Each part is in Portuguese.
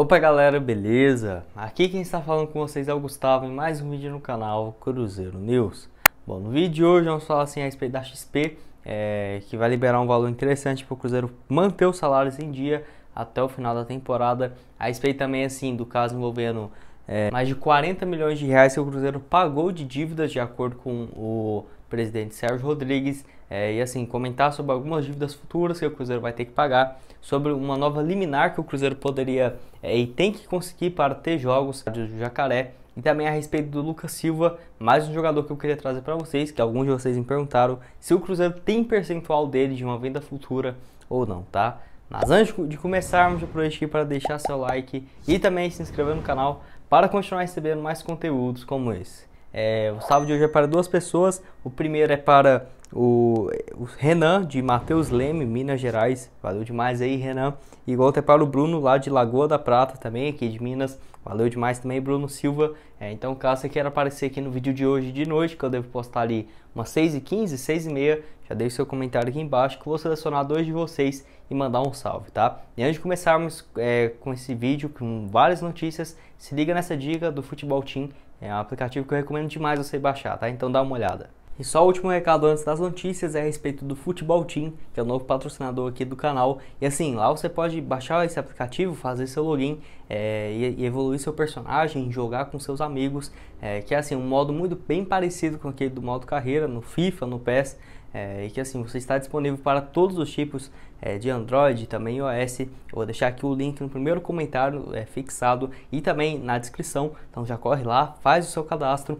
Opa galera, beleza? Aqui quem está falando com vocês é o Gustavo em mais um vídeo no canal Cruzeiro News. Bom, no vídeo de hoje vamos falar assim a respeito da XP, que vai liberar um valor interessante para o Cruzeiro manter os salários em dia até o final da temporada. A respeito também assim do caso envolvendo mais de 40 milhões de reais que o Cruzeiro pagou de dívidas, de acordo com o presidente Sérgio Rodrigues, e assim comentar sobre algumas dívidas futuras que o Cruzeiro vai ter que pagar, sobre uma nova liminar que o Cruzeiro poderia e tem que conseguir para ter jogos do Jacaré, e também a respeito do Lucas Silva, mais um jogador que eu queria trazer para vocês, que alguns de vocês me perguntaram se o Cruzeiro tem percentual dele de uma venda futura ou não, tá? Mas antes de começarmos, aproveite aqui para deixar seu like e também se inscrever no canal para continuar recebendo mais conteúdos como esse. O salve de hoje é para duas pessoas. O primeiro é para o Renan de Matheus Leme, Minas Gerais. Valeu demais aí, Renan. E o outro é para o Bruno lá de Lagoa da Prata, também aqui de Minas. Valeu demais também, Bruno Silva. Então caso você queira aparecer aqui no vídeo de hoje de noite, que eu devo postar ali umas 6h15, 6h30, já deixe seu comentário aqui embaixo que eu vou selecionar dois de vocês e mandar um salve, tá? E antes de começarmos com esse vídeo, com várias notícias, se liga nessa dica do Futebol Team. É um aplicativo que eu recomendo demais você baixar, tá? Então dá uma olhada. E só o último recado antes das notícias é a respeito do Futebol Team, que é o novo patrocinador aqui do canal. E assim, lá você pode baixar esse aplicativo, fazer seu login e evoluir seu personagem, jogar com seus amigos, que é assim, um modo muito bem parecido com aquele do modo carreira, no FIFA, no PES, e que assim, você está disponível para todos os tipos de Android, também iOS. Eu vou deixar aqui o link no primeiro comentário fixado e também na descrição. Então já corre lá, faz o seu cadastro,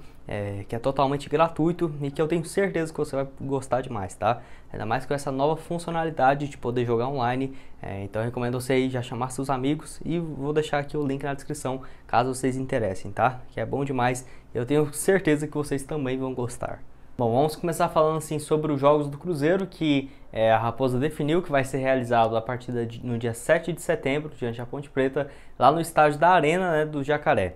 que é totalmente gratuito e que eu tenho certeza que você vai gostar demais, tá? Ainda mais com essa nova funcionalidade de poder jogar online. Então eu recomendo você aí já chamar seus amigos e vou deixar aqui o link na descrição caso vocês interessem, tá? Que é bom demais, eu tenho certeza que vocês também vão gostar. Bom, vamos começar falando assim sobre os jogos do Cruzeiro, que a Raposa definiu que vai ser realizado a partida no dia 7 de setembro, diante da Ponte Preta, lá no estádio da Arena, né, do Jacaré.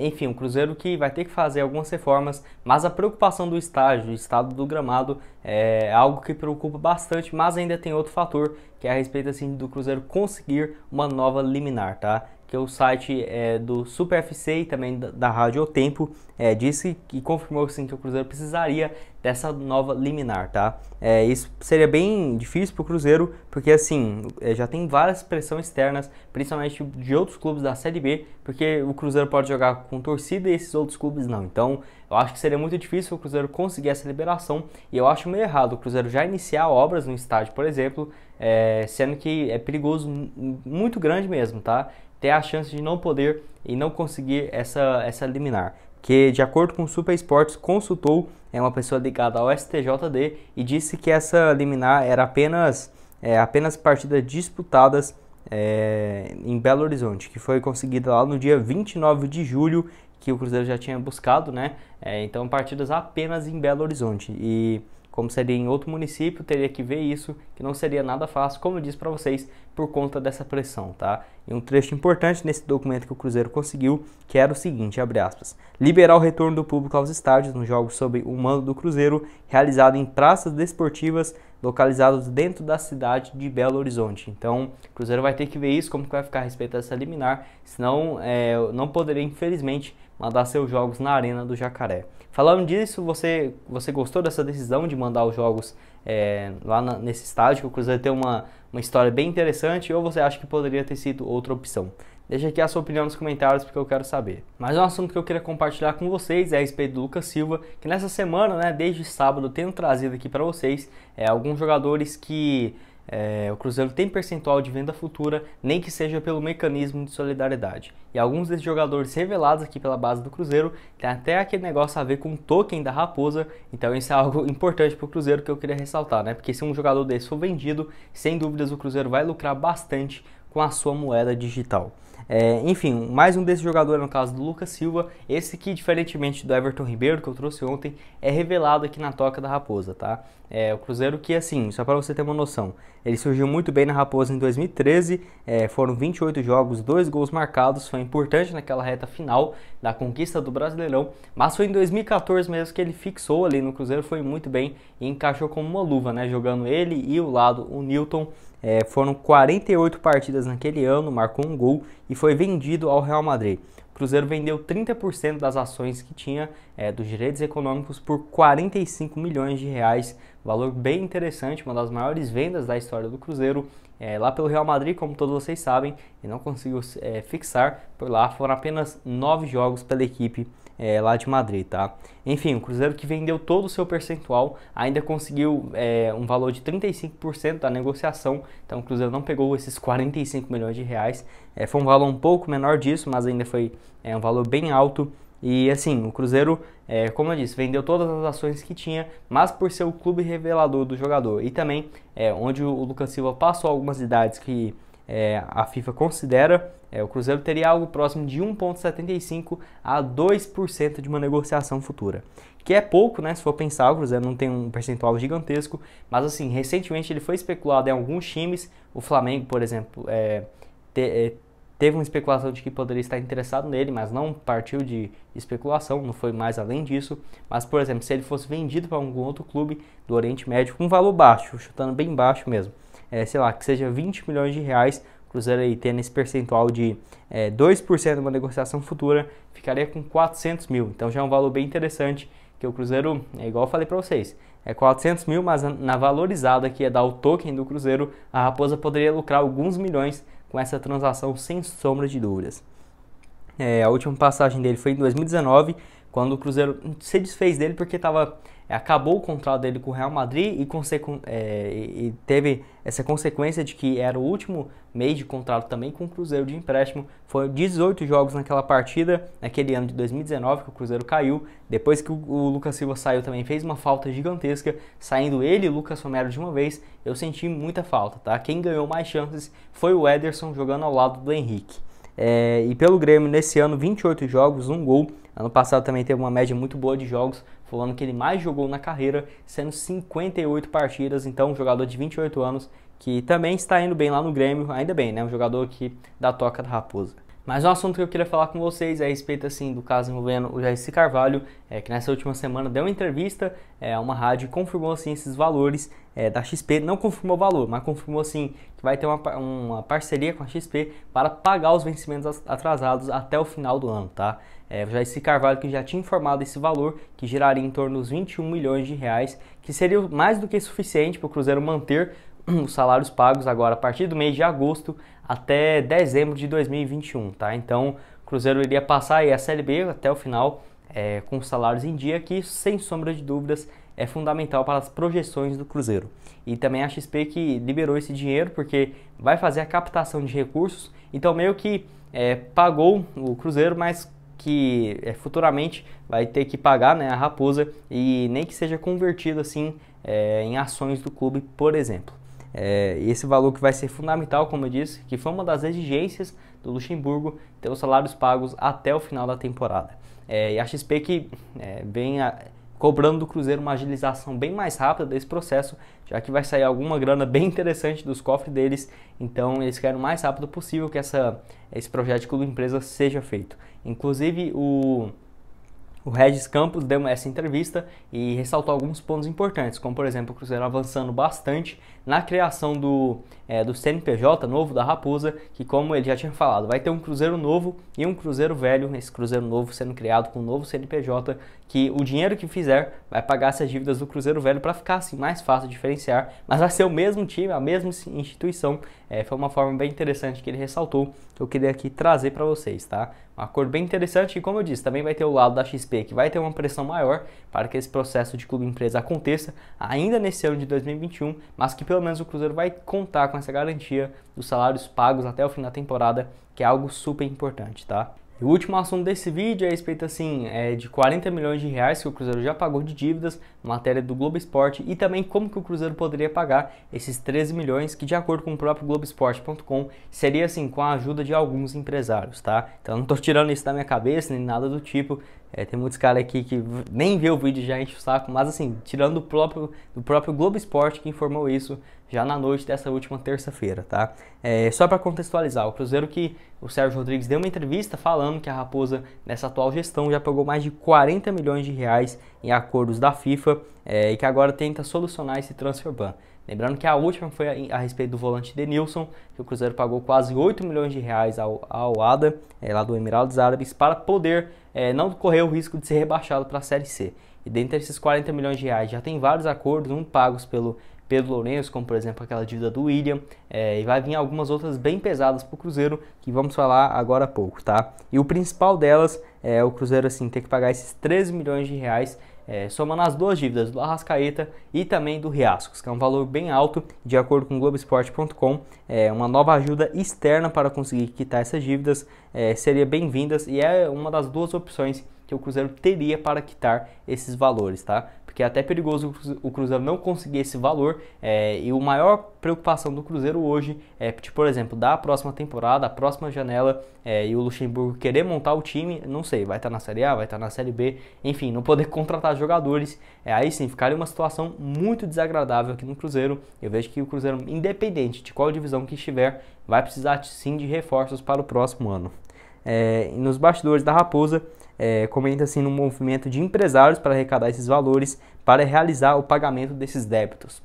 Enfim, o Cruzeiro que vai ter que fazer algumas reformas, mas a preocupação do estádio, do estado do gramado, é algo que preocupa bastante, mas ainda tem outro fator, que é a respeito assim, do Cruzeiro conseguir uma nova liminar, tá? Que o site do Super FC e também da Rádio Tempo disse e confirmou assim, que o Cruzeiro precisaria dessa nova liminar, tá? Isso seria bem difícil para o Cruzeiro, porque assim, já tem várias pressões externas, principalmente de outros clubes da Série B, porque o Cruzeiro pode jogar com torcida e esses outros clubes não. Então, eu acho que seria muito difícil o Cruzeiro conseguir essa liberação, e eu acho meio errado o Cruzeiro já iniciar obras no estádio, por exemplo, sendo que é perigoso, muito grande mesmo, tá? Ter a chance de não poder e não conseguir essa liminar, que de acordo com o Superesportes consultou uma pessoa ligada ao STJD e disse que essa liminar era apenas partidas disputadas em Belo Horizonte, que foi conseguida lá no dia 29 de julho, que o Cruzeiro já tinha buscado, né? Então partidas apenas em Belo Horizonte, e como seria em outro município, teria que ver isso, que não seria nada fácil, como eu disse para vocês, por conta dessa pressão, tá? E um trecho importante nesse documento que o Cruzeiro conseguiu, que era o seguinte, abre aspas, liberar o retorno do público aos estádios nos jogos sob o mando do Cruzeiro, realizado em praças desportivas localizados dentro da cidade de Belo Horizonte. Então, o Cruzeiro vai ter que ver isso, como que vai ficar a respeito dessa liminar, senão não poderia, infelizmente, mandar seus jogos na Arena do Jacaré. Falando disso, você gostou dessa decisão de mandar os jogos lá nesse estádio, que o Cruzeiro tem uma história bem interessante, ou você acha que poderia ter sido outra opção? Deixa aqui a sua opinião nos comentários, porque eu quero saber. Mas um assunto que eu queria compartilhar com vocês é a respeito do Lucas Silva, que nessa semana, né, desde sábado, tenho trazido aqui para vocês alguns jogadores que o Cruzeiro tem percentual de venda futura, nem que seja pelo mecanismo de solidariedade. E alguns desses jogadores revelados aqui pela base do Cruzeiro tem até aquele negócio a ver com o token da Raposa. Então isso é algo importante para o Cruzeiro que eu queria ressaltar, né? Porque se um jogador desse for vendido, sem dúvidas o Cruzeiro vai lucrar bastante com a sua moeda digital. Enfim, mais um desses jogadores, no caso do Lucas Silva, esse que, diferentemente do Everton Ribeiro, que eu trouxe ontem, é revelado aqui na toca da Raposa, tá? O Cruzeiro que, assim, só para você ter uma noção, ele surgiu muito bem na Raposa em 2013, foram 28 jogos, 2 gols marcados, foi importante naquela reta final da conquista do Brasileirão, mas foi em 2014 mesmo que ele fixou ali no Cruzeiro, foi muito bem e encaixou como uma luva, né? Jogando ele e o Nilton, foram 48 partidas naquele ano, marcou um gol e foi vendido ao Real Madrid. O Cruzeiro vendeu 30% das ações que tinha dos direitos econômicos por 45 milhões de reais, valor bem interessante, uma das maiores vendas da história do Cruzeiro, lá pelo Real Madrid, como todos vocês sabem, e não conseguiu fixar por lá, foram apenas 9 jogos pela equipe lá de Madrid, tá? Enfim, o Cruzeiro, que vendeu todo o seu percentual, ainda conseguiu um valor de 35% da negociação, então o Cruzeiro não pegou esses 45 milhões de reais, foi um valor um pouco menor disso, mas ainda foi um valor bem alto. E assim, o Cruzeiro, como eu disse, vendeu todas as ações que tinha, mas por ser o clube revelador do jogador e também onde o Lucas Silva passou algumas idades que a FIFA considera, o Cruzeiro teria algo próximo de 1,75% a 2% de uma negociação futura. Que é pouco, né? Se for pensar, o Cruzeiro não tem um percentual gigantesco, mas assim, recentemente ele foi especulado em alguns times, o Flamengo, por exemplo, teve uma especulação de que poderia estar interessado nele, mas não partiu de especulação, não foi mais além disso. Mas, por exemplo, se ele fosse vendido para algum outro clube do Oriente Médio com um valor baixo, chutando bem baixo mesmo, sei lá, que seja 20 milhões de reais, o Cruzeiro aí tendo esse percentual de 2% de uma negociação futura, ficaria com 400 mil. Então já é um valor bem interessante, que o Cruzeiro, igual eu falei para vocês, é 400 mil, mas na valorizada que ia dar o token do Cruzeiro, a Raposa poderia lucrar alguns milhões com essa transação, sem sombra de dúvidas. A última passagem dele foi em 2019, quando o Cruzeiro se desfez dele porque acabou o contrato dele com o Real Madrid e teve essa consequência de que era o último mês de contrato também com o Cruzeiro de empréstimo. Foram 18 jogos naquela partida, naquele ano de 2019, que o Cruzeiro caiu. Depois que o Lucas Silva saiu também fez uma falta gigantesca, saindo ele e o Lucas Romero de uma vez, eu senti muita falta, tá? Quem ganhou mais chances foi o Ederson, jogando ao lado do Henrique. E pelo Grêmio, nesse ano, 28 jogos, 1 gol. Ano passado também teve uma média muito boa de jogos, foi o ano que ele mais jogou na carreira, sendo 58 partidas. Então, um jogador de 28 anos que também está indo bem lá no Grêmio, ainda bem, né? Um jogador aqui da toca da Raposa. Mas um assunto que eu queria falar com vocês é a respeito, assim, do caso envolvendo o Jair Cic Carvalho, que nessa última semana deu uma entrevista a uma rádio e confirmou, assim, esses valores da XP. Não confirmou o valor, mas confirmou, assim, que vai ter uma parceria com a XP para pagar os vencimentos atrasados até o final do ano, tá? O Jair Cic Carvalho, que já tinha informado esse valor, que giraria em torno dos 21 milhões de reais, que seria mais do que suficiente para o Cruzeiro manter os salários pagos agora a partir do mês de agosto até dezembro de 2021, tá? Então o Cruzeiro iria passar aí a Série B até o final com os salários em dia, que sem sombra de dúvidas é fundamental para as projeções do Cruzeiro. E também a XP, que liberou esse dinheiro porque vai fazer a captação de recursos, então meio que pagou o Cruzeiro, mas que futuramente vai ter que pagar, né, a Raposa, e nem que seja convertido assim em ações do clube, por exemplo. Esse valor que vai ser fundamental, como eu disse, que foi uma das exigências do Luxemburgo, ter os salários pagos até o final da temporada. E a XP, que vem cobrando do Cruzeiro uma agilização bem mais rápida desse processo, já que vai sair alguma grana bem interessante dos cofres deles, então eles querem o mais rápido possível que esse projeto de Clube Empresa seja feito. Inclusive o Regis Campos deu essa entrevista e ressaltou alguns pontos importantes, como por exemplo, o Cruzeiro avançando bastante na criação do CNPJ novo da Raposa, que, como ele já tinha falado, vai ter um Cruzeiro novo e um Cruzeiro velho, esse Cruzeiro novo sendo criado com um novo CNPJ, que o dinheiro que fizer vai pagar essas dívidas do Cruzeiro velho para ficar assim mais fácil de diferenciar, mas vai ser o mesmo time, a mesma instituição. Foi uma forma bem interessante que ele ressaltou, que eu queria aqui trazer para vocês, tá? Um acordo bem interessante e, como eu disse, também vai ter o lado da XP, que vai ter uma pressão maior para que esse processo de Clube Empresa aconteça ainda nesse ano de 2021, mas que pelo menos o Cruzeiro vai contar com essa garantia dos salários pagos até o fim da temporada, que é algo super importante, tá? E o último assunto desse vídeo é a respeito, assim, de 40 milhões de reais que o Cruzeiro já pagou de dívidas, matéria do Globo Esporte, e também como que o Cruzeiro poderia pagar esses 13 milhões, que, de acordo com o próprio Globoesporte.com, seria, assim, com a ajuda de alguns empresários, tá? Então eu não tô tirando isso da minha cabeça, nem nada do tipo. Tem muitos caras aqui que nem vê o vídeo e já enche o saco, mas assim, tirando do próprio Globo Esporte, que informou isso já na noite dessa última terça-feira, tá? Só para contextualizar, o Cruzeiro, que o Sérgio Rodrigues deu uma entrevista falando que a Raposa, nessa atual gestão, já pagou mais de 40 milhões de reais em acordos da FIFA, e que agora tenta solucionar esse transfer ban. Lembrando que a última foi a respeito do volante Denilson, que o Cruzeiro pagou quase 8 milhões de reais ao ADA, lá do Emirados Árabes, para poder não correr o risco de ser rebaixado para a Série C. E dentre esses 40 milhões de reais já tem vários acordos, um pagos pelo Pedro Lourenço, como por exemplo aquela dívida do William, e vai vir algumas outras bem pesadas para o Cruzeiro, que vamos falar agora há pouco, tá? E o principal delas é o Cruzeiro assim ter que pagar esses 13 milhões de reais, somando as duas dívidas do Arrascaeta e também do Riascos, que é um valor bem alto. De acordo com Globoesporte.com, uma nova ajuda externa para conseguir quitar essas dívidas seria bem-vindas, e é uma das duas opções que o Cruzeiro teria para quitar esses valores, tá? Porque é até perigoso o Cruzeiro não conseguir esse valor, e a maior preocupação do Cruzeiro hoje é, por exemplo, da próxima temporada, a próxima janela, e o Luxemburgo querer montar o time, não sei, vai estar na Série A, vai estar na Série B, enfim, não poder contratar jogadores, aí sim, ficaria uma situação muito desagradável aqui no Cruzeiro. Eu vejo que o Cruzeiro, independente de qual divisão que estiver, vai precisar sim de reforços para o próximo ano. Nos bastidores da Raposa, comenta assim no movimento de empresários para arrecadar esses valores para realizar o pagamento desses débitos.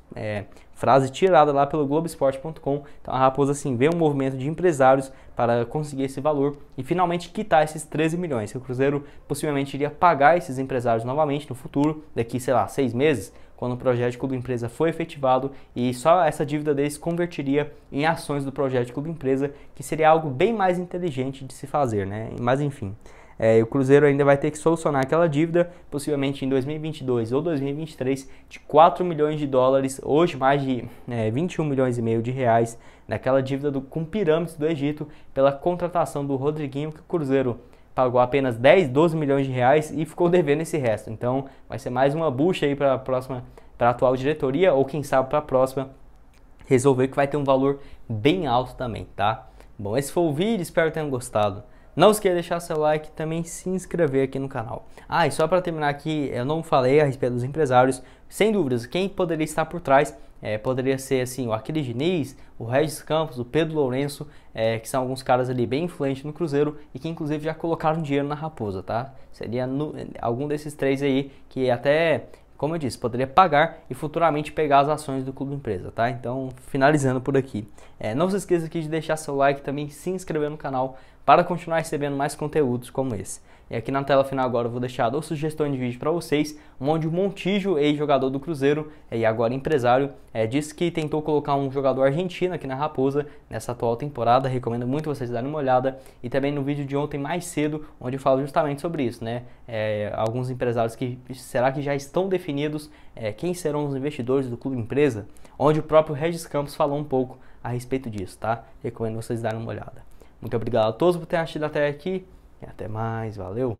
Frase tirada lá pelo Globoesporte.com. Então a Raposa assim vê um movimento de empresários para conseguir esse valor e finalmente quitar esses 13 milhões. O Cruzeiro possivelmente iria pagar esses empresários novamente no futuro, daqui, sei lá, 6 meses, quando o projeto Clube Empresa foi efetivado, e só essa dívida deles convertiria em ações do projeto Clube Empresa, que seria algo bem mais inteligente de se fazer, né? Mas enfim, o Cruzeiro ainda vai ter que solucionar aquela dívida, possivelmente em 2022 ou 2023, de 4 milhões de dólares, hoje mais de 21 milhões e meio de reais, naquela dívida com pirâmides do Egito, pela contratação do Rodriguinho, que o Cruzeiro pagou apenas 10, 12 milhões de reais e ficou devendo esse resto. Então vai ser mais uma bucha aí para a atual diretoria, ou quem sabe para a próxima, resolver, que vai ter um valor bem alto também, tá? Bom, esse foi o vídeo, espero que tenham gostado. Não esqueça de deixar seu like e também se inscrever aqui no canal. Ah, e só para terminar aqui, eu não falei a respeito dos empresários. Sem dúvidas, quem poderia estar por trás poderia ser assim, o Aquiles Diniz, o Regis Campos, o Pedro Lourenço, que são alguns caras ali bem influentes no Cruzeiro e que inclusive já colocaram dinheiro na Raposa, tá? Seria algum desses três aí que até, como eu disse, poderia pagar e futuramente pegar as ações do Clube Empresa, tá? Então, finalizando por aqui. Não se esqueça aqui de deixar seu like e também se inscrever no canal para continuar recebendo mais conteúdos como esse. E aqui na tela final agora eu vou deixar 2 sugestões de vídeo para vocês, onde o Montijo, ex-jogador do Cruzeiro e agora empresário, disse que tentou colocar um jogador argentino aqui na Raposa nessa atual temporada. Recomendo muito vocês darem uma olhada. E também no vídeo de ontem mais cedo, onde eu falo justamente sobre isso, né? Alguns empresários que será que já estão definidos, quem serão os investidores do Clube Empresa, onde o próprio Regis Campos falou um pouco a respeito disso, tá? Recomendo vocês darem uma olhada. Muito obrigado a todos por terem assistido até aqui e até mais, valeu!